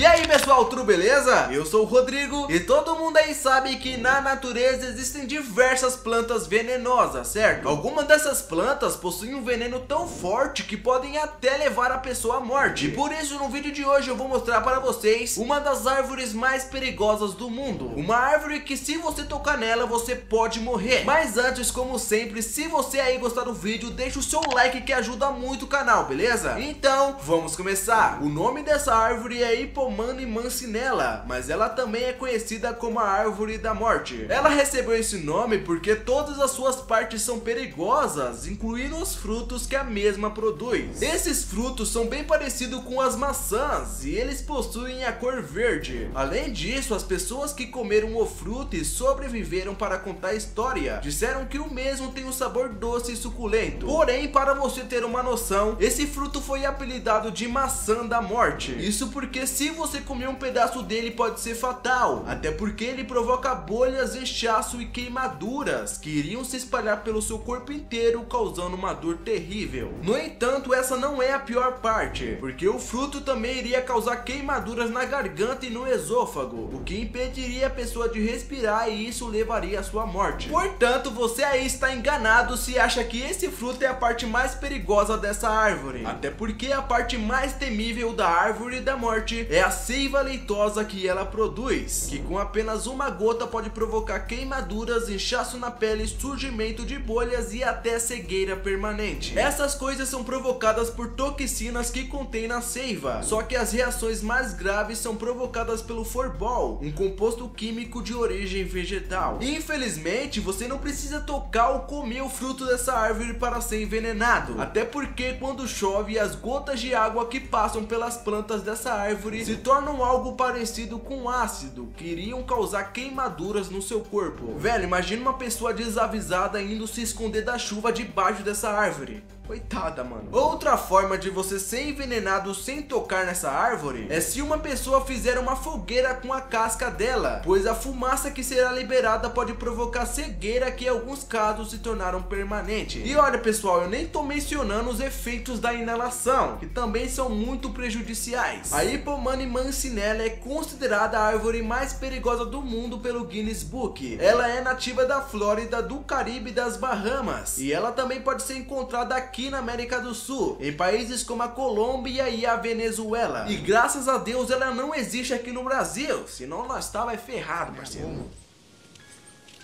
E aí pessoal, tudo beleza? Eu sou o Rodrigo e todo mundo aí sabe que na natureza existem diversas plantas venenosas, certo? Algumas dessas plantas possuem um veneno tão forte que podem até levar a pessoa à morte. E por isso no vídeo de hoje eu vou mostrar para vocês uma das árvores mais perigosas do mundo. Uma árvore que se você tocar nela você pode morrer. Mas antes, como sempre, se você aí gostar do vídeo, deixa o seu like que ajuda muito o canal, beleza? Então vamos começar. O nome dessa árvore é Hippomane mancinella, mas ela também é conhecida como a árvore da morte. Ela recebeu esse nome porque todas as suas partes são perigosas, incluindo os frutos que a mesma produz. Esses frutos são bem parecidos com as maçãs e eles possuem a cor verde. Além disso, as pessoas que comeram o fruto e sobreviveram para contar a história disseram que o mesmo tem um sabor doce e suculento. Porém, para você ter uma noção, esse fruto foi apelidado de maçã da morte. Isso porque se você comer um pedaço dele pode ser fatal, até porque ele provoca bolhas, inchaço e queimaduras que iriam se espalhar pelo seu corpo inteiro, causando uma dor terrível. No entanto, essa não é a pior parte, porque o fruto também iria causar queimaduras na garganta e no esôfago, o que impediria a pessoa de respirar e isso levaria à sua morte. Portanto, você aí está enganado se acha que esse fruto é a parte mais perigosa dessa árvore, até porque a parte mais temível da árvore da morte é a seiva leitosa que ela produz, que com apenas uma gota pode provocar queimaduras, inchaço na pele, surgimento de bolhas e até cegueira permanente. Essas coisas são provocadas por toxinas que contém na seiva, só que as reações mais graves são provocadas pelo forbol, um composto químico de origem vegetal. Infelizmente, você não precisa tocar ou comer o fruto dessa árvore para ser envenenado, até porque quando chove, as gotas de água que passam pelas plantas dessa árvore se tornam algo parecido com ácido, que iriam causar queimaduras no seu corpo. Velho, imagina uma pessoa desavisada indo se esconder da chuva debaixo dessa árvore. Coitada, mano. Outra forma de você ser envenenado sem tocar nessa árvore é se uma pessoa fizer uma fogueira com a casca dela, pois a fumaça que será liberada pode provocar cegueira que em alguns casos se tornaram permanente. E olha pessoal, eu nem tô mencionando os efeitos da inalação, que também são muito prejudiciais. A Hippomane mancinella é considerada a árvore mais perigosa do mundo pelo Guinness Book. Ela é nativa da Flórida, do Caribe e das Bahamas, e ela também pode ser encontrada aqui na América do Sul, em países como a Colômbia e a Venezuela. E graças a Deus ela não existe aqui no Brasil, senão nós estávamos ferrados, parceiro.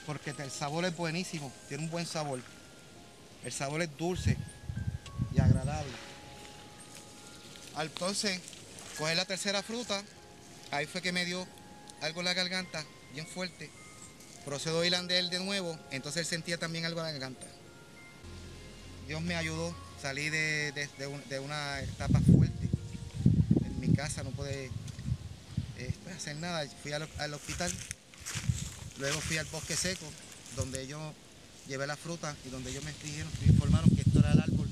Porque o sabor é bueníssimo, tem um bom sabor. O sabor é dulce e agradável. Então, coger a terceira fruta, aí foi que me deu algo na garganta, bem forte. Procedo a hilar de novo, então ele sentia também algo na garganta. Deus me ajudou, saí de uma etapa forte. Em minha casa não pude fazer nada. Fui ao hospital, luego fui ao bosque seco, onde eu llevé la fruta e onde me informaram que esto era el árbol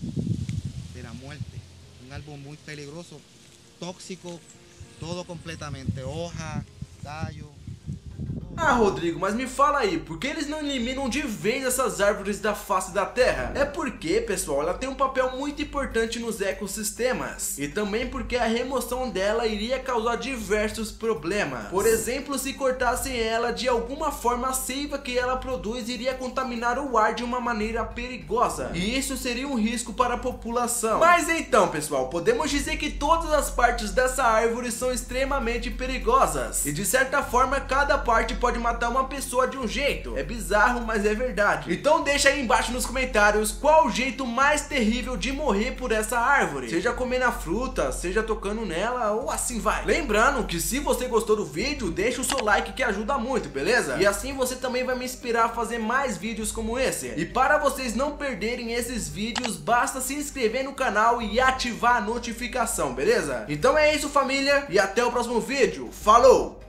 de la muerte. Un árbol muy peligroso, tóxico, todo completamente, hoja, tallo. Ah, Rodrigo, mas me fala aí, por que eles não eliminam de vez essas árvores da face da terra? É porque, pessoal, ela tem um papel muito importante nos ecossistemas, e também porque a remoção dela iria causar diversos problemas. Por exemplo, se cortassem ela, de alguma forma a seiva que ela produz iria contaminar o ar de uma maneira perigosa, e isso seria um risco para a população. Mas então, pessoal, podemos dizer que todas as partes dessa árvore são extremamente perigosas, e de certa forma cada parte pode matar uma pessoa de um jeito. É bizarro, mas é verdade. Então deixa aí embaixo nos comentários qual o jeito mais terrível de morrer por essa árvore, seja comendo a fruta, seja tocando nela, ou assim vai. Lembrando que se você gostou do vídeo, deixa o seu like que ajuda muito, beleza? E assim você também vai me inspirar a fazer mais vídeos como esse. E para vocês não perderem esses vídeos, basta se inscrever no canal e ativar a notificação, beleza? Então é isso, família, e até o próximo vídeo. Falou!